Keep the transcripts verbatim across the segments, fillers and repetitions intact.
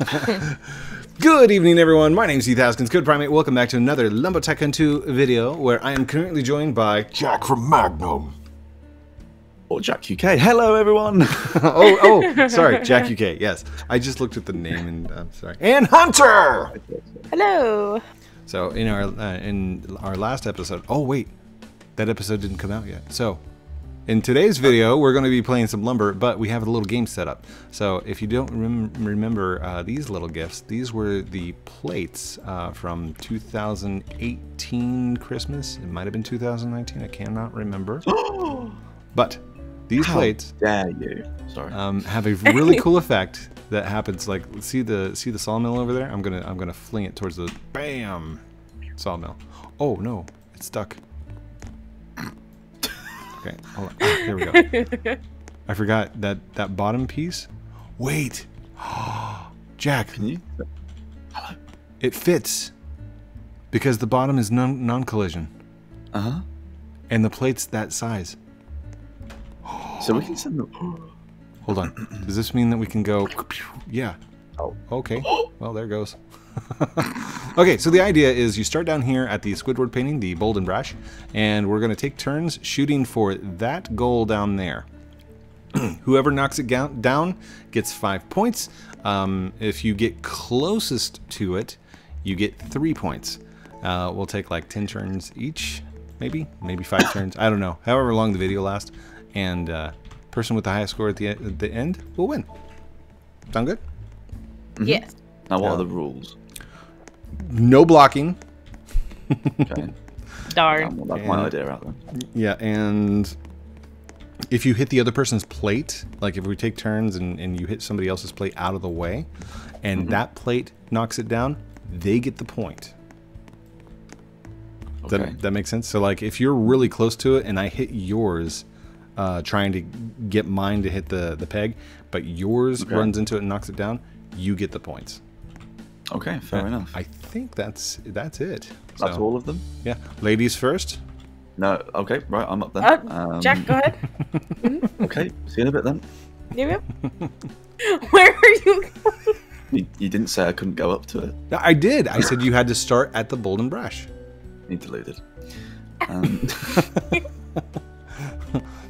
intro. Good evening, everyone. My name is Heath Haskins, CodePrime eight. Welcome back to another Lumber Tycoon two video, where I am currently joined by Jack from Magnum. Or Jack U K. Hello, everyone. oh, oh, sorry, Jack U K. Yes, I just looked at the name, and I'm sorry. And Hunter. Hello. So in our uh, in our last episode, oh wait, that episode didn't come out yet. So in today's video, we're going to be playing some lumber, but we have a little game set up. So if you don't rem remember uh, these little gifts, these were the plates uh, from two thousand eighteen Christmas. It might have been two thousand nineteen. I cannot remember. But these How plates dare you. Sorry. Um, have a really cool effect that happens. Like see the see the sawmill over there. I'm gonna I'm gonna fling it towards the bam sawmill. Oh no, it's stuck. Okay, hold on. Ah, here we go. I forgot that that bottom piece. Wait, Jack. Can you? Hello. It fits because the bottom is non non collision. Uh huh. And the plate's that size. So we can send them. Hold on. Does this mean that we can go? Yeah. Oh. Okay. Well, there goes. Okay, so the idea is you start down here at the Squidward Painting, the Bold and Brash, and we're going to take turns shooting for that goal down there. Whoever knocks it down gets five points. Um, if you get closest to it, you get three points. Uh, we'll take like ten turns each, maybe, maybe five turns. I don't know. However long the video lasts. And uh, person with the highest score at the, at the end will win. Sound good? Mm-hmm. Yes. Now, what uh, are the rules? No blocking. Okay. Darn. Well, that's my idea out there. Yeah, and if you hit the other person's plate, like if we take turns and, and you hit somebody else's plate out of the way, and mm-hmm. that plate knocks it down, they get the point. Okay. That, that makes sense? So, like, if you're really close to it and I hit yours... Uh, trying to get mine to hit the, the peg, but yours okay. runs into it and knocks it down, you get the points. Okay, fair yeah. enough. I think that's that's it. That's so, all of them? Yeah. Ladies first? No, okay, right, I'm up then. Uh, um, Jack, go ahead. Okay, see you in a bit then. Where are you going? You, you didn't say I couldn't go up to it. No, I did. I said you had to start at the Bold and Brash. You deluded. Um...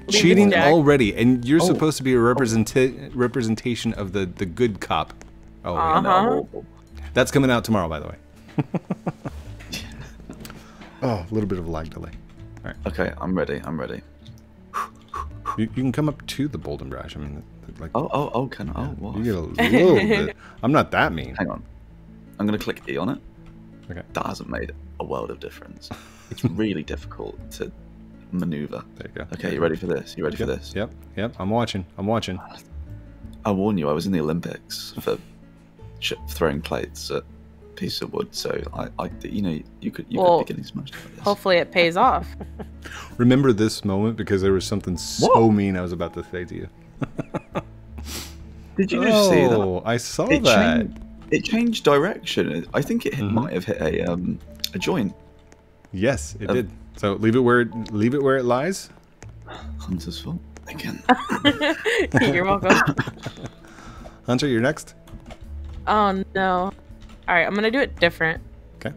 Cheating already, and you're oh. supposed to be a representa representation of the the good cop. Oh, uh-huh. no. That's coming out tomorrow, by the way. Oh, a little bit of a lag delay. All right. Okay, I'm ready. I'm ready. You, you can come up to the Bold and Brash. I mean, like. Oh, oh, oh, can I? Yeah, oh, what? You get a little bit. I'm not that mean. Hang on. I'm gonna click E on it. Okay. That hasn't made a world of difference. It's really difficult to. Maneuver. There you go. Okay, you ready for this? You ready yep, for this? Yep, yep. I'm watching. I'm watching. I warn you, I was in the Olympics for throwing plates at a piece of wood, so I, I you know, you could, you well, could be getting smashed like this. Hopefully, it pays off. Remember this moment because there was something so what? mean I was about to say to you. Did you oh, just see that? Oh, I saw it that. Changed, it changed direction. I think it mm-hmm. might have hit a um a joint. Yes, it um, did. So leave it where it, leave it where it lies. Hunter's fault again. You're welcome. Hunter, you're next. Oh no! All right, I'm gonna do it different. Okay.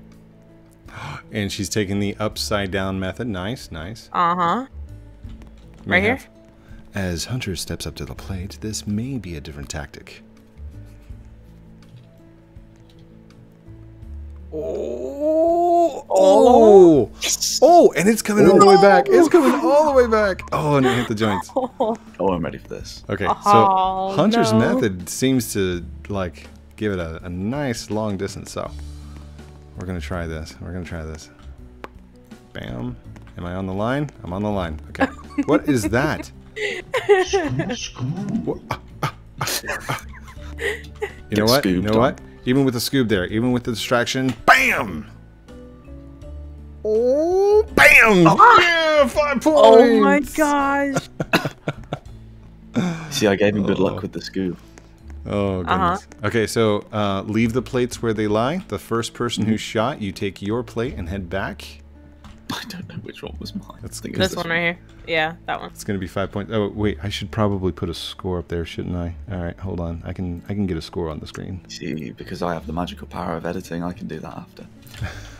And she's taking the upside down method. Nice, nice. Uh huh. Right here. As Hunter steps up to the plate, this may be a different tactic. Oh, oh, yes. oh, and it's coming oh. all the way back. It's coming all the way back. Oh, and it hit the joints. Oh, I'm ready for this. Okay, so oh, Hunter's no. method seems to like give it a, a nice long distance. So we're going to try this. We're going to try this. Bam. Am I on the line? I'm on the line. Okay. What is that? What? You know what? You know what? Even with the scoop there, even with the distraction, bam! Oh, bam! Oh. Yeah, five points! Oh my gosh! See, I gave him good luck with the scoop. Oh, goodness. Uh-huh. Okay, so uh, leave the plates where they lie. The first person who shot, you take your plate and head back. I don't know which one was mine. That's, I think this, this one, one right here. Yeah, that one. It's gonna be five points. Oh wait, I should probably put a score up there, shouldn't I? All right, hold on. I can I can get a score on the screen. See, because I have the magical power of editing, I can do that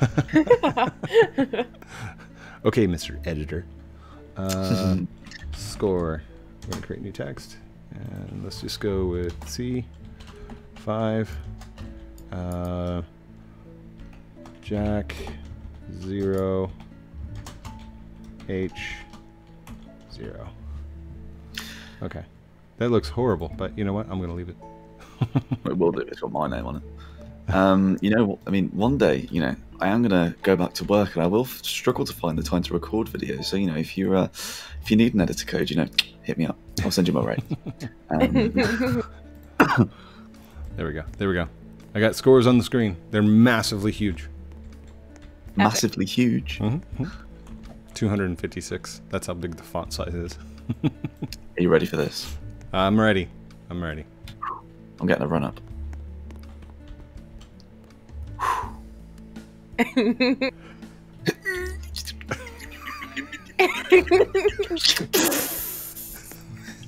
after. Okay, Mister Editor. Uh, score. We're gonna create new text, and let's just go with C. Five. Uh, Jack. Zero. H zero. Okay, that looks horrible, but you know what? I'm gonna leave it. It will do. It's got my name on it. Um, you know, I mean, one day, you know, I am gonna go back to work, and I will struggle to find the time to record videos. So, you know, if you're, uh, if you need an editor code, you know, hit me up. I'll send you my rate. Um, there we go. There we go. I got scores on the screen. They're massively huge. Massively huge. Mm-hmm. two hundred fifty-six. That's how big the font size is. Are you ready for this? I'm ready. I'm ready. I'm getting a run up.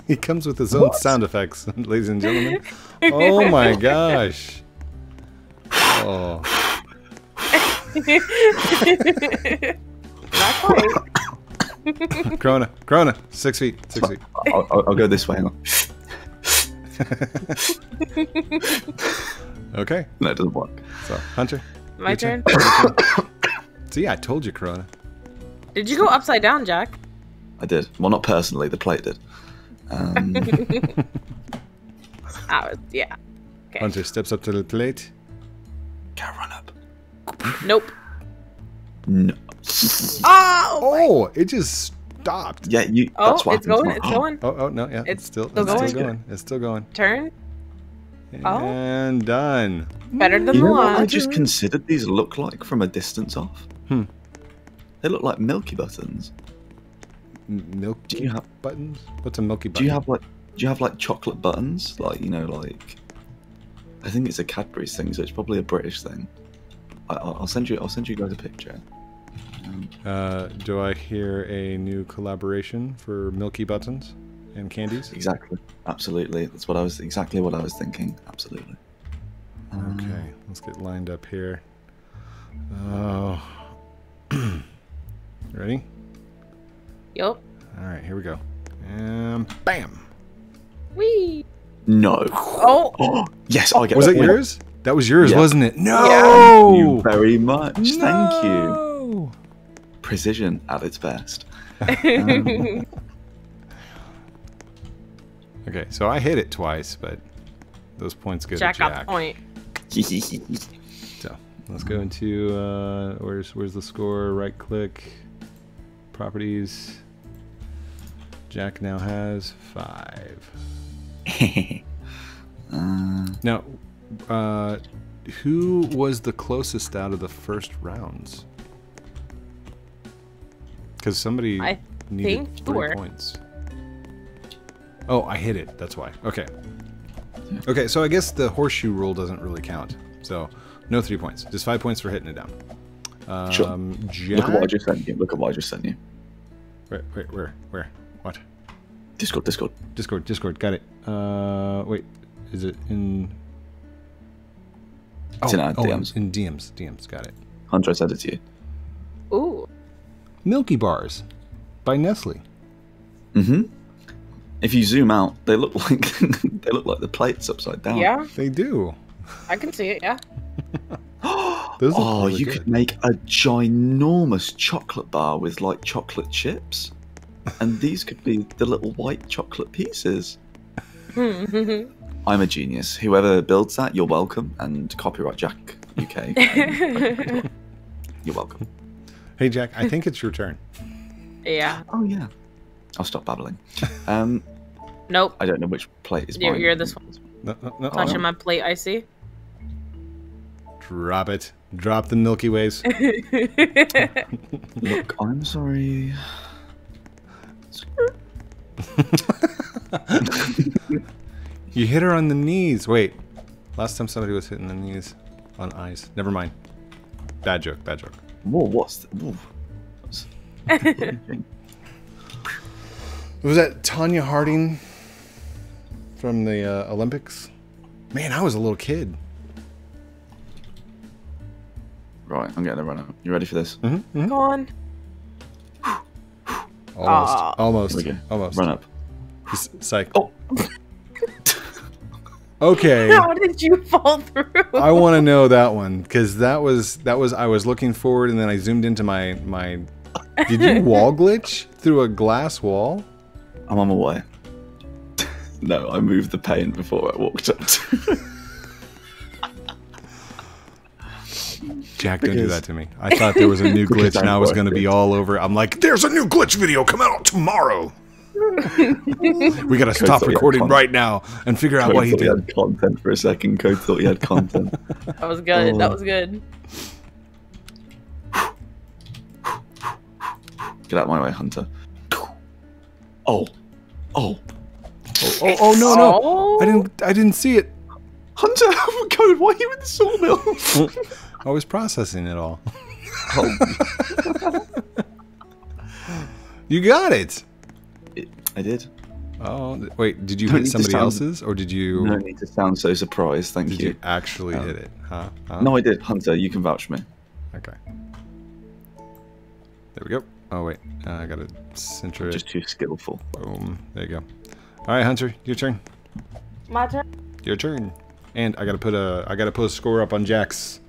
He comes with his own what? sound effects, ladies and gentlemen. Oh my gosh. Oh. Corona, Corona, six feet, six feet. I'll, I'll, I'll go this way. Hang on. Okay. No, it doesn't work. So, Hunter. My turn. turn. See, I told you, Corona. Did you go upside down, Jack? I did. Well, not personally. The plate did. Um... I was, yeah. Okay. Hunter steps up to the plate. Can't run up. Nope. No. Oh! Oh! It just stopped. Yeah, you. Oh, that's what it's going. It's going. Oh, oh no, yeah, it's still, still, it's going. still going. It's still going. Turn. And oh. done. Better than you the know one. What I just considered these look like from a distance off. Hmm. They look like Milky buttons. Milk? Do you have buttons? What's a Milky button? Do you have like? Do you have like chocolate buttons? Like you know, like. I think it's a Cadbury's thing, so it's probably a British thing. I, I'll send you. I'll send you guys a picture. Uh, do I hear a new collaboration for Milky Buttons and candies? Exactly. Absolutely. That's what I was. Exactly what I was thinking. Absolutely. Um, okay. Let's get lined up here. Oh. Ready? Yup. All right. Here we go. And bam. Wee. No. Oh. Oh. Yes. I get. Was it yours? That was yours, yeah. wasn't it? No. Yeah, thank you very much. No. Thank you. Precision at its best. um. Okay, so I hit it twice, but those points go Jack to Jack. Jack got the point. So let's go into uh, where's where's the score? Right click, properties. Jack now has five. uh. Now, uh, who was the closest out of the first rounds? Because somebody I needed think three or. points. Oh, I hit it. That's why. Okay. Okay, so I guess the horseshoe rule doesn't really count. So, no three points. Just five points for hitting it down. Um, sure. Jack... Look at what I just sent you. Look at what I just sent you. Wait, wait, where? Where? What? Discord, Discord. Discord, Discord. Got it. Uh, wait. Is it in... Oh, it's in our oh, D Ms. In D Ms. D Ms. Got it. Hunter, I sent it to you. Ooh. Milky Bars by Nestle. Mm-hmm. If you zoom out, they look like they look like the plates upside down. Yeah. They do. I can see it, yeah. Those oh, really you good. could make a ginormous chocolate bar with like chocolate chips. And these could be the little white chocolate pieces. I'm a genius. Whoever builds that, you're welcome. And copyright Jack U K. And you're welcome. Hey, Jack, I think it's your turn. Yeah. Oh, yeah. I'll stop babbling. Um, nope. I don't know which plate is mine. You're this one. No, no, no, Touching oh, no. my plate, I see. Drop it. Drop the Milky Ways. Look, I'm sorry. You hit her on the knees. Wait. Last time somebody was hitting the knees on eyes. Never mind. Bad joke, bad joke. Whoa, what's the, whoa. Was that Tanya Harding from the uh, Olympics? Man, I was a little kid. Right, I'm getting a run out. You ready for this? Mm-hmm, mm-hmm. Go on. Almost. Oh. Almost. Okay. Almost. Run up. Psych. Oh. Okay. How did you fall through? I want to know that one, because that was that was I was looking forward and then I zoomed into my my. Did you wall glitch through a glass wall? I'm on my way. No, I moved the paint before I walked up. Jack, don't because, do that to me. I thought there was a new glitch and I was going to be all over. I'm like, there's a new glitch video coming out tomorrow. We got to stop recording right now and figure out what he did. Code thought he had content for a second. Code thought he had content. That was good. Oh. That was good. Get out of my way, Hunter. Oh. Oh. Oh, oh, oh no, no. Oh. I didn't I didn't see it. Hunter, oh my God, why are you in the sawmill? I was processing it all. Oh. You got it. it. I did. Oh, wait, did you Don't hit somebody sound, else's or did you... No need to sound so surprised, thank did you. Did you actually um, hit it? Huh? Huh? No, I did. Hunter, you can vouch for me. Okay. There we go. Oh, wait. Uh, I got to center it. Just too skillful. Boom. There you go. All right, Hunter, your turn. My turn? Your turn. And I got to put a I got to put a score up on Jack's.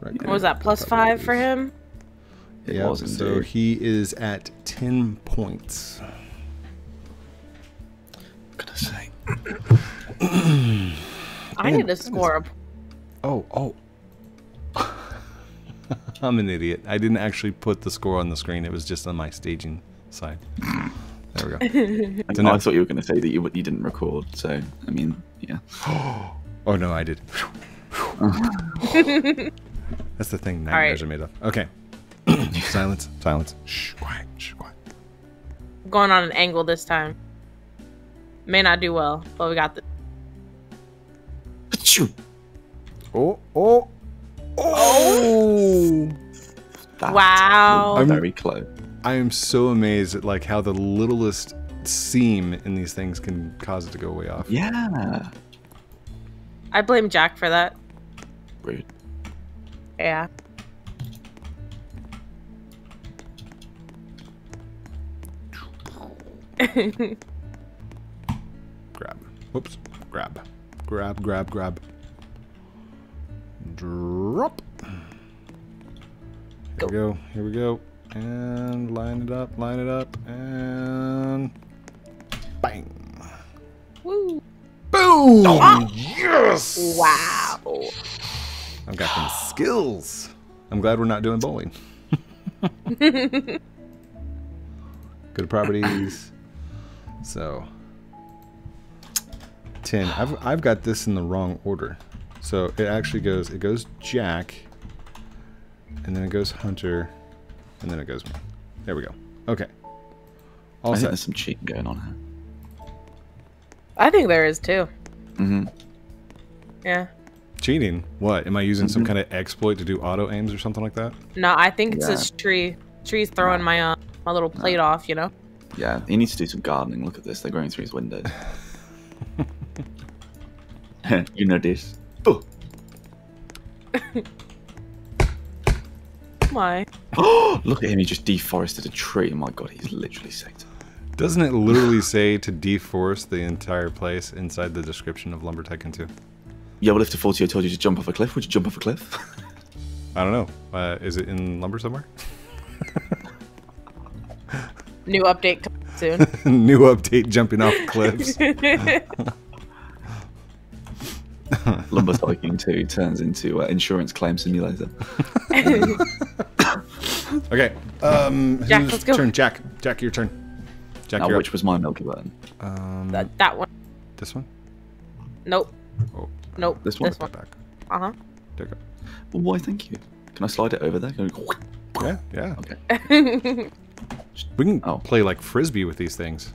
Right, what was that, plus five for him? It yeah, was so indeed. He is at ten points. I'm gonna say. I Man, need to score up. Oh, oh. I'm an idiot. I didn't actually put the score on the screen. It was just on my staging side. There we go. I, so now, I thought you were going to say that you you didn't record. So I mean, yeah. Oh no, I did. That's the thing nightmares right. are made of. Okay. Silence. Silence. Shh. Quiet. Shh. Quiet. Going on an angle this time. May not do well, but we got the. Oh. Oh. Oh! That wow! I'm very close. I am so amazed at like how the littlest seam in these things can cause it to go way off. Yeah. I blame Jack for that. Rude. Yeah. Grab. Whoops. Grab. Grab. Grab. Grab. Drop. Here we go. Here we go. And line it up. Line it up. And bang. Woo. Boom. Oh. Yes. Wow. I've got some skills. I'm glad we're not doing bowling. Good properties. So ten. I've I've got this in the wrong order. So it actually goes, it goes Jack, and then it goes Hunter, and then it goes me. There we go. Okay. All I set. Think there's some cheating going on here. I think there is too. Mm-hmm. Yeah. Cheating? What? Am I using mm-hmm. some kind of exploit to do auto aims or something like that? No, I think it's yeah. this tree. Tree's throwing no. my uh, my little plate no. off, you know? Yeah, he needs to do some gardening. Look at this. They're growing through his windows. You know this. Oh. Why? Oh, look at him. He just deforested a tree. Oh my God, he's literally sacked. Doesn't it literally say to deforest the entire place inside the description of Lumber Tycoon two? Yeah, well, if the forty told you to jump off a cliff, would you jump off a cliff? I don't know. Uh, is it in lumber somewhere? New update coming soon. New update jumping off cliffs. Lumber Tycoon two turns into uh, insurance claim simulator. Okay. Um, Jack, let's go. Turn. Jack, Jack, your turn. Jack, now, you're which up. Was my Milky Bar? Um, that, that one. This one? Nope. Oh, nope. This one? This one. Back. Uh-huh. There you go. Well, why, thank you. Can I slide it over there? Can I... Yeah, yeah. Okay. We can oh. play like Frisbee with these things.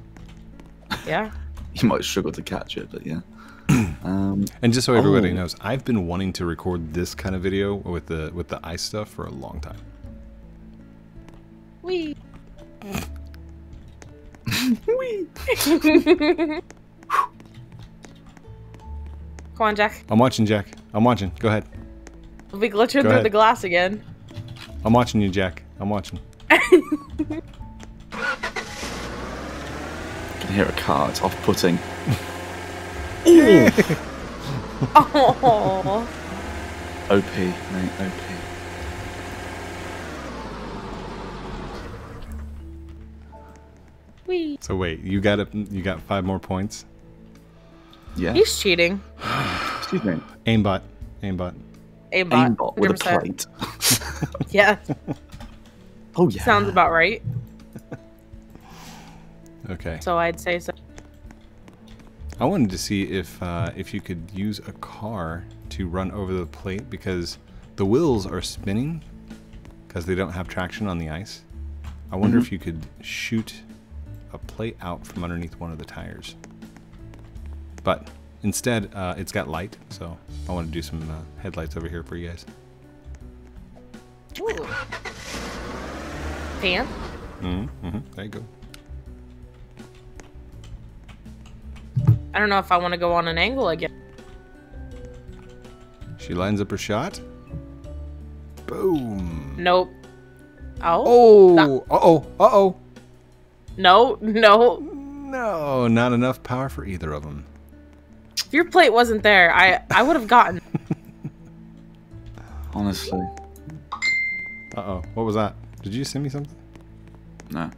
Yeah. You might struggle to catch it, but yeah. Um, and just so everybody oh. knows, I've been wanting to record this kind of video with the with the ice stuff for a long time. Wee. Wee. Come on, Jack. I'm watching, Jack. I'm watching. Go ahead. We'll be glitching through ahead. the glass again. I'm watching you, Jack. I'm watching. I can hear a car. It's off-putting. Oh. O P, mate. O P. Wee. So wait, you got a, you got five more points. Yeah. He's cheating. Excuse me. Aimbot. Aimbot. Aimbot. Aimbot with a plate. Yeah. Oh yeah. Sounds about right. Okay. So I'd say so. I wanted to see if uh, if you could use a car to run over the plate because the wheels are spinning because they don't have traction on the ice. I wonder mm-hmm. if you could shoot a plate out from underneath one of the tires. But instead, uh, it's got light, so I want to do some uh, headlights over here for you guys. Ooh. Fan? Mm-hmm. Mm-hmm. There you go. I don't know if I want to go on an angle again. She lines up her shot. Boom. Nope. Oh. Oh. Uh-oh. Uh-oh. No. No. No. Not enough power for either of them. If your plate wasn't there, I, I would have gotten. Honestly. Uh-oh. What was that? Did you send me something? No. All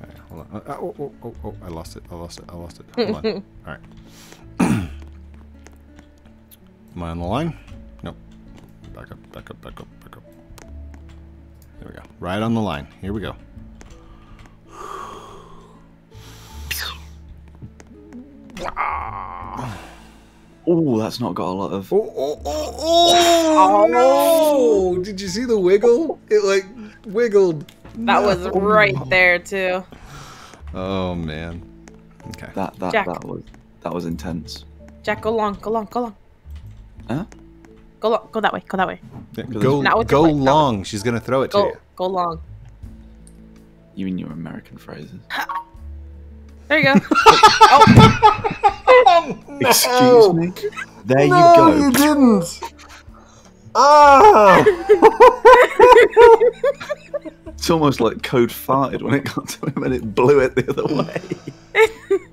right, hold on. Oh, oh, oh, oh, I lost it. I lost it. I lost it. Hold on. All right. Am I on the line? Nope. Back up, back up, back up, back up. There we go. Right on the line. Here we go. Oh, that's not got a lot of. Oh, oh, oh, oh, oh no! Did you see the wiggle? It like wiggled. That no. was right there too. Oh man. Okay. That that Jack. that was that was intense. Jack, go long, go long, go long. Huh? Go long, go that way, go that way. Yeah, go go, go way, long. She's gonna throw it go, to you. Go long. You and your American phrases. There you go. Oh. Oh, no. Excuse me. There no, you go. You didn't. Oh. It's almost like Code farted when it got to him and it blew it the other way.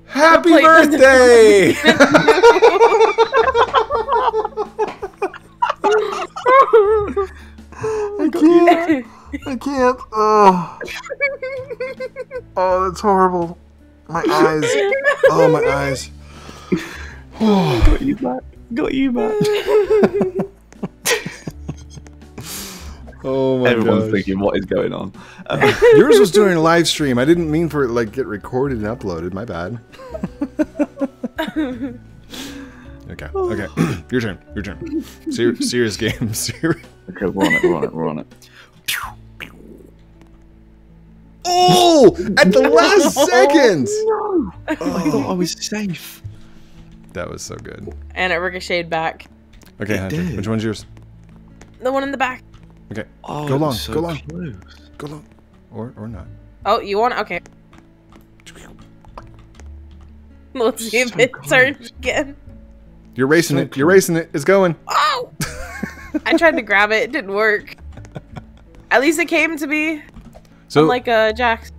Happy birthday! I can't. I can't. Oh, oh that's horrible. My eyes. Oh, my eyes. Oh, got you back. Got you back. Oh my god. Everyone's gosh. thinking, what is going on? Um, yours was doing a live stream. I didn't mean for it like get recorded and uploaded. My bad. Okay. Okay. Your turn. Your turn. Ser serious game. Ser okay, we're on it. We're on it. We're on it. Oh! At the no, last second! No. Oh. I thought I was safe. That was so good. And it ricocheted back. Okay, Hunter, which one's yours? The one in the back. Okay. Oh, go long. So go long. Close. Go long. Or or not. Oh, you want? Okay. Let's see if it turns again. You're racing so it. Close. You're racing it. It's going. Oh! I tried to grab it. It didn't work. At least it came to me. So, unlike uh, Jack.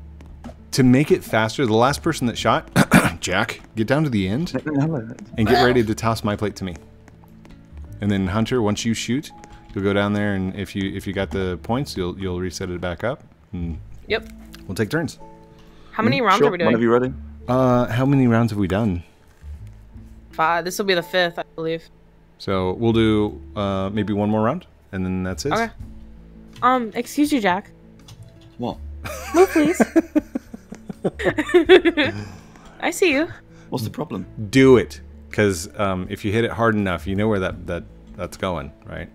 To make it faster, the last person that shot, Jack, get down to the end and get ready to toss my plate to me. And then Hunter, once you shoot, you'll go down there, and if you if you got the points, you'll you'll reset it back up. And yep. We'll take turns. How many rounds sure. are we doing? One of you ready? Uh, how many rounds have we done? Five. This will be the fifth, I believe. So we'll do uh, maybe one more round, and then that's it. Okay. Um, excuse you, Jack. What? Move, please. I see you. What's the problem? Do it, because um, if you hit it hard enough, you know where that that that's going, right?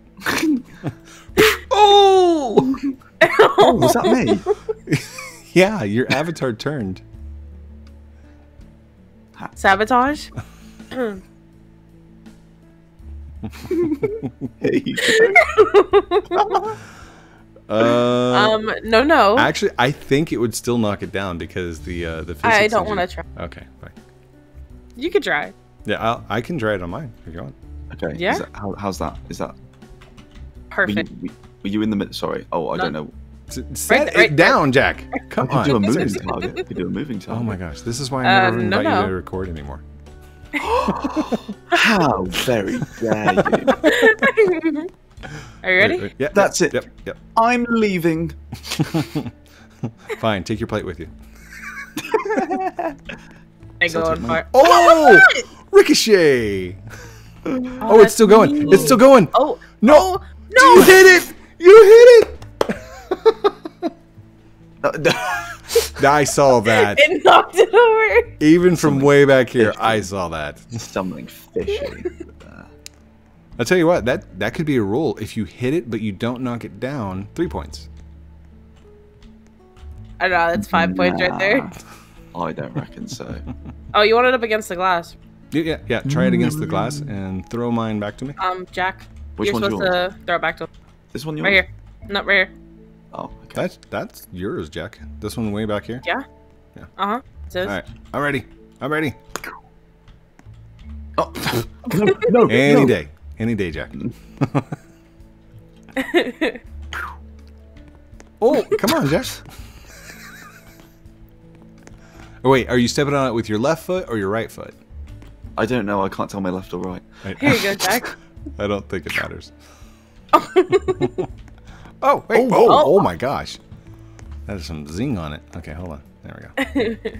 Oh! Oh, was that me? Yeah, your avatar turned. Sabotage. Hey, you Uh, um, no, no. Actually, I think it would still knock it down because the uh, the physics. I don't want to try. Okay, fine. You could try. Yeah, I'll, I can try it on mine if you want. Okay. Yeah. Is that, how, how's that? Is that perfect? Were you, were you in the middle? Sorry. Oh, I no. don't know. Set right, it right, down, right. Jack. Come I on. Do a moving target. We could do a moving target. Oh my gosh, this is why I never uh, invite no, no. you to record anymore. How very dare you! Are you ready? Wait, wait. Yeah, that's yep, it. Yep, yep. I'm leaving. Fine, take your plate with you. I go on fire. Oh! Ricochet! Oh, oh it's still going. Me. It's still going. Oh no! Oh, no! You hit it! You hit it! I saw that. It knocked it over. Even from Something way back here, fishy. I saw that. Something fishy. I'll tell you what, that, that could be a rule. If you hit it, but you don't knock it down, three points. I don't know, that's five nah, points right there. I don't reckon so. Oh, you want it up against the glass. Yeah, yeah, yeah. Try it against the glass and throw mine back to me. Um, Jack, Which you're supposed yours? to throw it back to me. This one yours? Right here. Not right here. Oh, okay. That's, that's yours, Jack. This one way back here? Yeah. Yeah. Uh-huh. All right. I'm ready. I'm ready. Oh. no, no, Any no. day. Any day, Jack. Oh, come on, Jack. Oh, wait. Are you stepping on it with your left foot or your right foot? I don't know. I can't tell my left or right. right. Here you go, Jack. I don't think it matters. Oh, wait. Oh, oh, oh my gosh. That is some zing on it. Okay, hold on. There we go.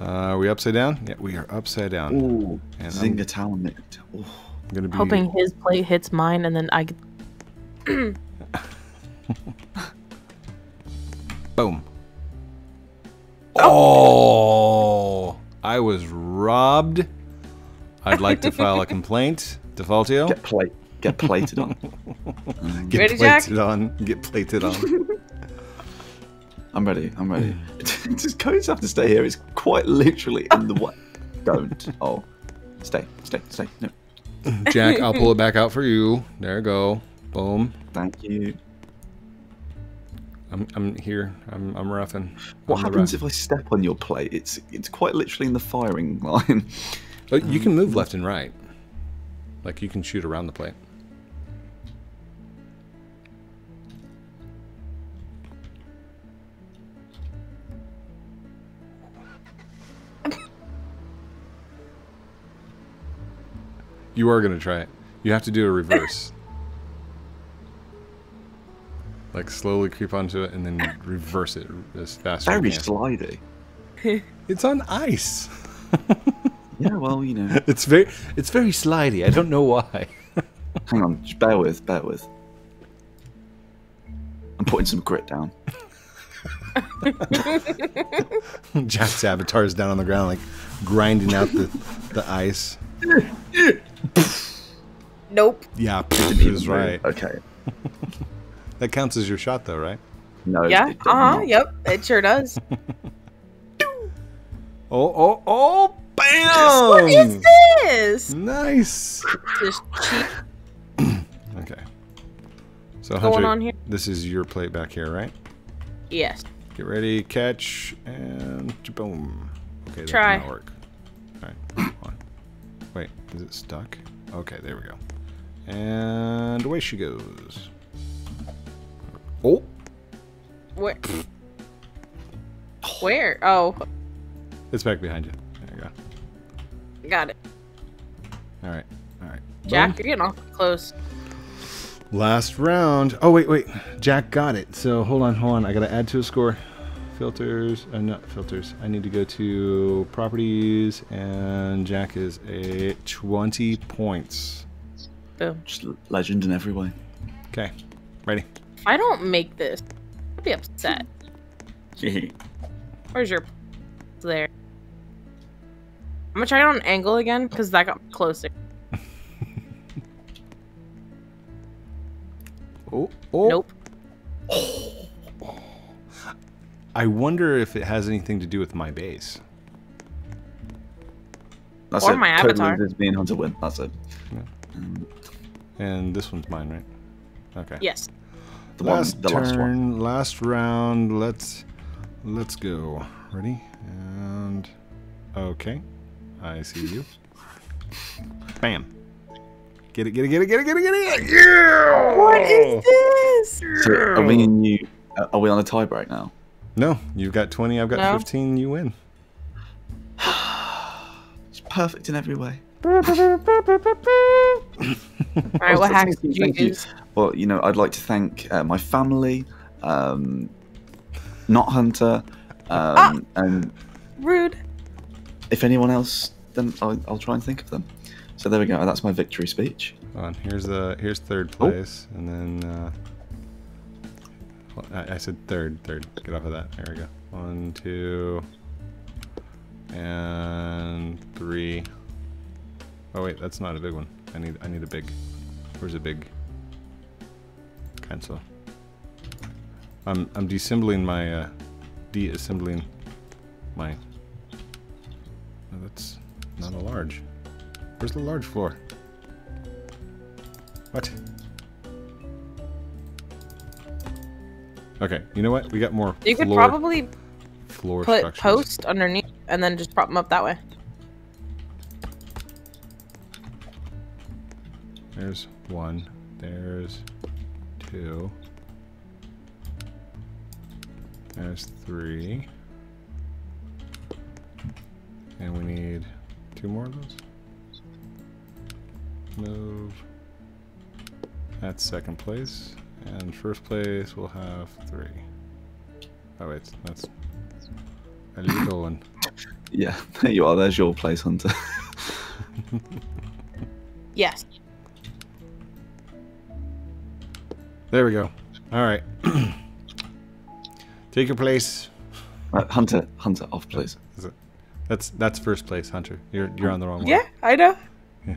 uh, are we upside down? Yeah, we are upside down. Ooh, and zing I'm, Ooh. I'm gonna be hoping his plate hits mine and then I get... Boom. Oh! I was robbed. I'd like to file a complaint. Defaultio. Get plate. Get plated on. Get ready, plated Jack? on. Get plated on. I'm ready. I'm ready. Just codes have to stay here. It's quite literally in the way. Don't. Oh. Stay. Stay. Stay. No. Jack, I'll pull it back out for you. There you go. Boom. Thank you. I'm I'm here. I'm I'm roughing. What I'm happens if I step on your plate? It's it's quite literally in the firing line. But you can move left and right. Like you can shoot around the plate. You are going to try it. You have to do a reverse. Like slowly creep onto it and then reverse it as fast as you can. Very slidey. It's on ice. Yeah, well, you know. It's very it's very slidey. I don't know why. Hang on. Just bear with. Bear with. I'm putting some grit down. Jack's avatar is down on the ground, like grinding out the, the ice. Nope. Yeah, he was right. Okay. That counts as your shot, though, right? No. Yeah. Uh huh. Yep. It sure does. oh, oh, oh. Bam! What is this? Nice. Just cheap. Okay. So Hunter, going on here? This is your plate back here, right? Yes. Get ready, catch, and boom. Okay, that Try. did not work. All right. On. Wait, is it stuck? Okay, there we go. And away she goes. Oh. Where? Where? Oh. It's back behind you. Got it. All right, all right. Jack, you're getting awfully close. Last round. Oh wait, wait. Jack got it. So hold on, hold on. I gotta add to a score. Filters, uh, not filters. I need to go to properties, and Jack is a twenty points. Boom. Just legend in every way. Okay, ready. If I don't make this, I'd be upset. Where's your? There. I'm gonna try it on an angle again because that got closer. oh, oh. Nope. Oh, oh. I wonder if it has anything to do with my base. That's or it. my avatar. Totally being Hunter win. That's it. Yeah. Um, and this one's mine, right? Okay. Yes. the last one, the turn, last one. Last round. Let's let's go. Ready? And okay. I see you. Bam. Get it, get it, get it, get it, get it, get it! Yeah! What is this? Yeah! So are we in you? Are we on a tie break now? No, you've got twenty. I've got no. fifteen. You win. It's perfect in every way. All right, what hacks did you use? Well, you know, I'd like to thank uh, my family, um, not Hunter, um, ah! and rude. If anyone else, then I'll, I'll try and think of them. So there we go. That's my victory speech. Hold on, here's uh, here's third place, oh. and then uh, I, I said third, third. Get off of that. There we go. One, two, and three. Oh wait, that's not a big one. I need I need a big. Where's a big? Cancel. I'm I'm deassembling my uh, deassembling my. No, that's not a large. Where's the large floor? What? Okay, you know what? We got more. You floor, could probably floor put post underneath and then just prop them up that way. There's one. There's two. There's three. And we need two more of those. Move. That's second place. And first place will have three. Oh wait, that's a little one. Yeah, there you are. There's your place, Hunter. Yes. There we go. All right. Take your place. Right, Hunter, Hunter, off, please. Is it, that's that's first place, Hunter. You're you're on the wrong one. Yeah, I know. Yeah.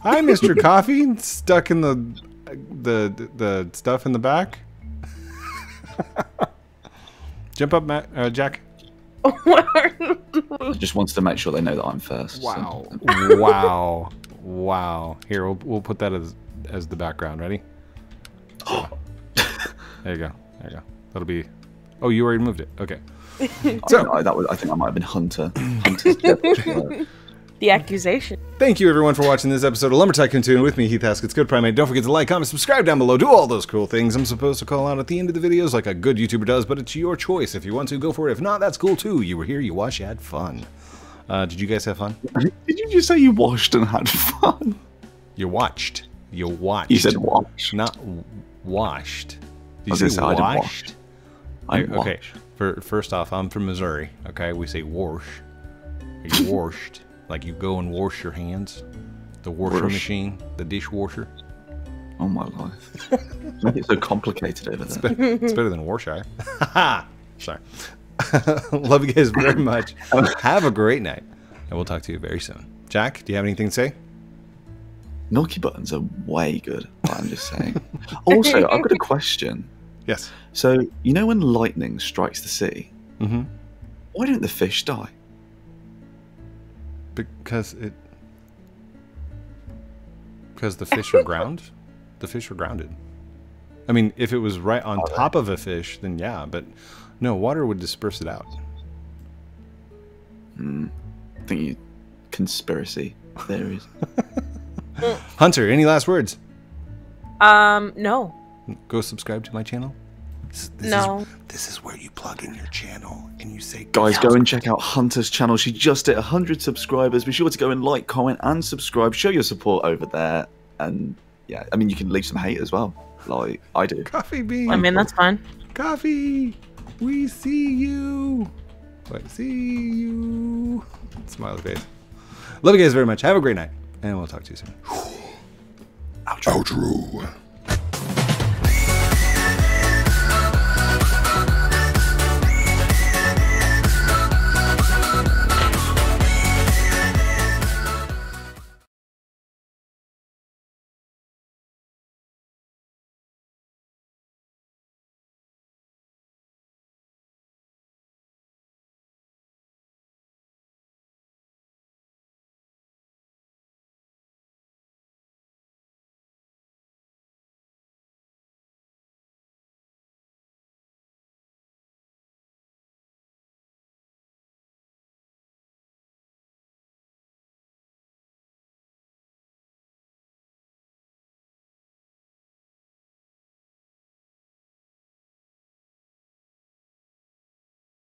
Hi, Mister Coffee. Stuck in the the the stuff in the back. Jump up, Matt, uh, Jack. I just wanted to make sure they know that I'm first. Wow. So. Wow. Wow. Here, we'll we'll put that as as the background. Ready? There you go. There you go. That'll be. Oh, you already moved it. Okay. So I, I, that was, I think I might have been Hunter. Hunter's the accusation. Thank you, everyone, for watching this episode of Lumber Tycoon two. And with me, Heath Haskins, CodePrime eight. Don't forget to like, comment, subscribe down below. Do all those cool things I'm supposed to call out at the end of the videos, like a good YouTuber does. But it's your choice. If you want to, go for it. If not, that's cool too. You were here. You watched. You had fun. Uh, did you guys have fun? Did you just say you watched and had fun? You watched. You watched. You said watched. Not. Washed. Did you say say washed? I washed. I okay. Washed. For, first off, I'm from Missouri. Okay, we say wash. Are you washed? Like you go and wash your hands. The washer wash. machine, the dishwasher. Oh my life! It's so complicated over there. It's, be it's better than Warshire. Sorry. Love you guys very much. Have a great night, and we'll talk to you very soon. Jack, do you have anything to say? Milky buttons are way good, I'm just saying. Also, I've got a question. Yes. So, you know when lightning strikes the sea, mm-hmm. why don't the fish die? Because it... Because the fish are ground? The fish are grounded. I mean, if it was right on oh, top right. of a fish, then yeah, but no, water would disperse it out. Hmm. I think you... Conspiracy theories. Hunter, any last words? Um, no. Go subscribe to my channel. This, this no. Is, this is where you plug in your channel and you say... Guys, go and check out Hunter's channel. She just hit one hundred subscribers. Be sure to go and like, comment, and subscribe. Show your support over there. And, yeah, I mean, you can leave some hate as well, like I do. Coffee bean. I mean, that's fine. Coffee, we see you. I see you. Smiley face. Love you guys very much. Have a great night. And we'll talk to you soon. Outro. Outro.